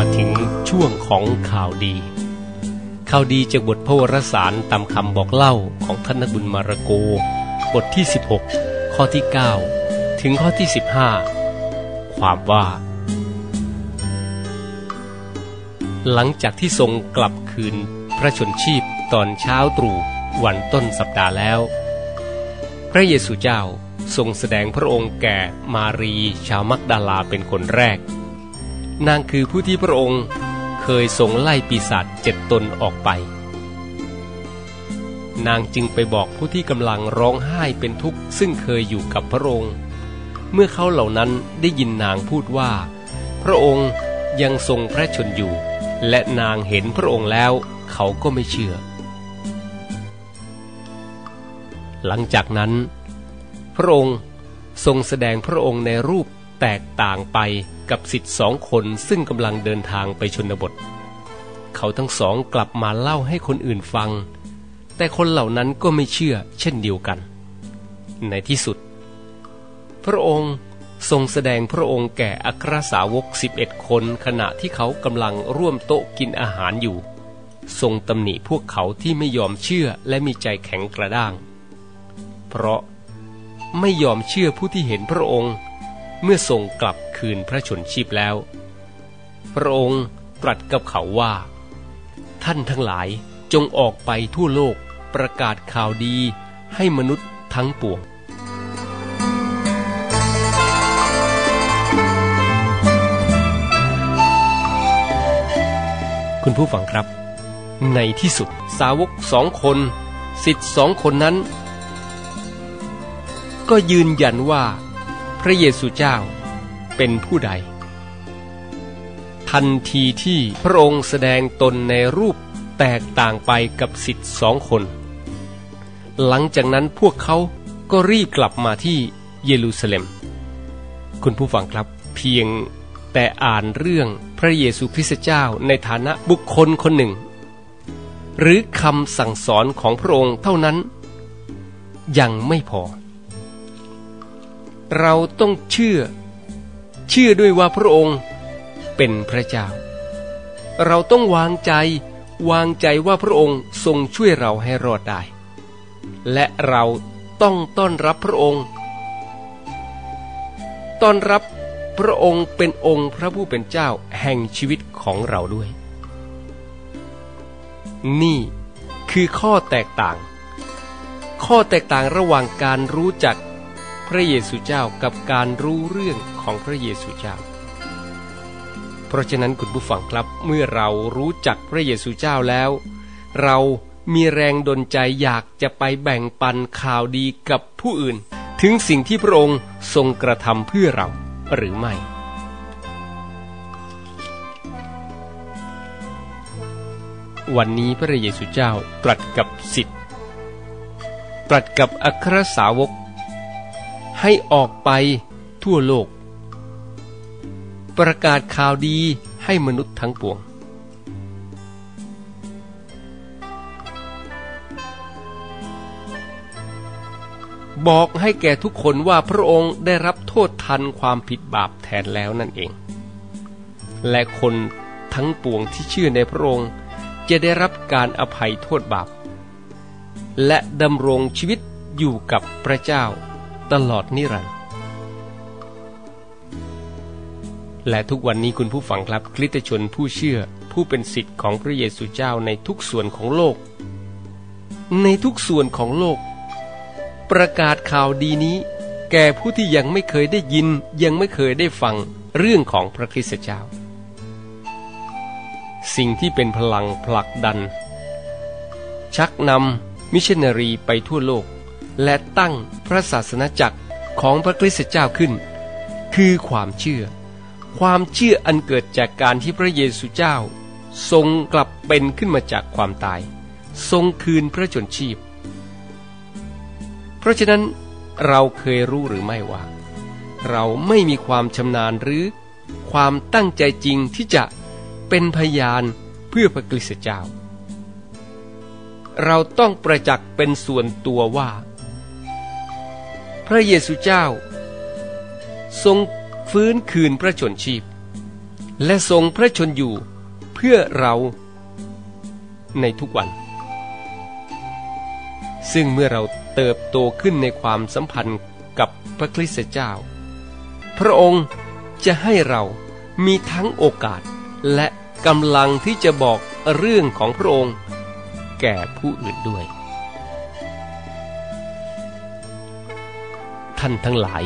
มาถึงช่วงของข่าวดีข่าวดีจากบทพระวรสารตามคำบอกเล่าของท่านนักบุญมาระโกบทที่16ข้อที่9ถึงข้อที่15ความว่าหลังจากที่ทรงกลับคืนพระชนชีพตอนเช้าตรู่วันต้นสัปดาห์แล้วพระเยซูเจ้าทรงแสดงพระองค์แก่มารีชาวมักดาลาเป็นคนแรกนางคือผู้ที่พระองค์เคยทรงไล่ปีศาจ7ตนออกไปนางจึงไปบอกผู้ที่กำลังร้องไห้เป็นทุกข์ซึ่งเคยอยู่กับพระองค์เมื่อเขาเหล่านั้นได้ยินนางพูดว่าพระองค์ยังทรงพระชนอยู่และนางเห็นพระองค์แล้วเขาก็ไม่เชื่อหลังจากนั้นพระองค์ทรงแสดงพระองค์ในรูปแตกต่างไปกับศิษย์สองคนซึ่งกำลังเดินทางไปชนบทเขาทั้งสองกลับมาเล่าให้คนอื่นฟังแต่คนเหล่านั้นก็ไม่เชื่อเช่นเดียวกันในที่สุดพระองค์ทรงแสดงพระองค์แก่อัครสาวก11คนขณะที่เขากำลังร่วมโต๊ะกินอาหารอยู่ทรงตำหนิพวกเขาที่ไม่ยอมเชื่อและมีใจแข็งกระด้างเพราะไม่ยอมเชื่อผู้ที่เห็นพระองค์เมื่อทรงกลับคืนพระชนชีพแล้วพระองค์ตรัสกับเขาว่าท่านทั้งหลายจงออกไปทั่วโลกประกาศข่าวดีให้มนุษย์ทั้งปวงคุณผู้ฟังครับในที่สุดสาวก2 คนศิษย์2 คนนั้นก็ยืนยันว่าพระเยซูเจ้าเป็นผู้ใดทันทีที่พระองค์แสดงตนในรูปแตกต่างไปกับศิษย์2 คนหลังจากนั้นพวกเขาก็รีบกลับมาที่เยรูซาเล็มคุณผู้ฟังครับเพียงแต่อ่านเรื่องพระเยซูคริสต์เจ้าในฐานะบุคคลคนหนึ่งหรือคำสั่งสอนของพระองค์เท่านั้นยังไม่พอเราต้องเชื่อด้วยว่าพระองค์เป็นพระเจ้าเราต้องวางใจว่าพระองค์ทรงช่วยเราให้รอดได้และเราต้องต้อนรับพระองค์เป็นองค์พระผู้เป็นเจ้าแห่งชีวิตของเราด้วยนี่คือข้อแตกต่างระหว่างการรู้จักพระเยซูเจ้ากับการรู้เรื่องของพระเยซูเจ้าเพราะฉะนั้นคุณผู้ฟังครับเมื่อเรารู้จักพระเยซูเจ้าแล้วเรามีแรงดลใจอยากจะไปแบ่งปันข่าวดีกับผู้อื่นถึงสิ่งที่พระองค์ทรงกระทำเพื่อเราหรือไม่วันนี้พระเยซูเจ้าตรัสกับศิษย์ตรัสกับอัครสาวกให้ออกไปทั่วโลกประกาศข่าวดีให้มนุษย์ทั้งปวงบอกให้แก่ทุกคนว่าพระองค์ได้รับโทษทันความผิดบาปแทนแล้วนั่นเองและคนทั้งปวงที่เชื่อในพระองค์จะได้รับการอภัยโทษบาปและดำรงชีวิตอยู่กับพระเจ้าตลอดนิรันดร์และทุกวันนี้คุณผู้ฟังครับคริสตชนผู้เชื่อผู้เป็นศิษย์ของพระเยซูเจ้าในทุกส่วนของโลกประกาศข่าวดีนี้แก่ผู้ที่ยังไม่เคยได้ยินยังไม่เคยได้ฟังเรื่องของพระคริสตเจ้าสิ่งที่เป็นพลังผลักดันชักนำมิชชันนารีไปทั่วโลกและตั้งพระศาสนจักรของพระคริสตเจ้าขึ้นคือความเชื่ออันเกิดจากการที่พระเยซูเจ้าทรงกลับเป็นขึ้นมาจากความตายทรงคืนพระชนชีพเพราะฉะนั้นเราเคยรู้หรือไม่ว่าเราไม่มีความชำนาญหรือความตั้งใจจริงที่จะเป็นพยานเพื่อพระคริสตเจ้าเราต้องประจักษ์เป็นส่วนตัวว่าพระเยซูเจ้าทรงฟื้นคืนพระชนชีพ และทรงพระชนอยู่เพื่อเราในทุกวันซึ่งเมื่อเราเติบโตขึ้นในความสัมพันธ์กับพระคริสตเจ้าพระองค์จะให้เรามีทั้งโอกาสและกำลังที่จะบอกเรื่องของพระองค์แก่ผู้อื่นด้วยท่านทั้งหลาย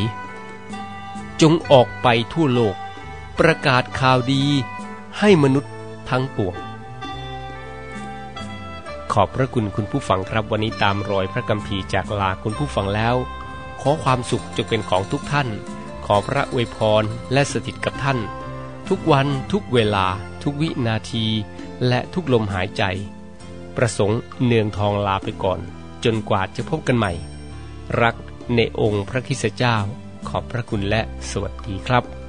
จงออกไปทั่วโลกประกาศข่าวดีให้มนุษย์ทั้งปวงขอบพระคุณคุณผู้ฟังครับวันนี้ตามรอยพระคัมภีร์จากลาคุณผู้ฟังแล้วขอความสุขจงเป็นของทุกท่านขอพระอวยพรและสถิตกับท่านทุกวันทุกเวลาทุกวินาทีและทุกลมหายใจประสงค์เนืองทองลาไปก่อนจนกว่าจะพบกันใหม่รักในองค์พระคริสตเจ้าขอบพระคุณและสวัสดีครับ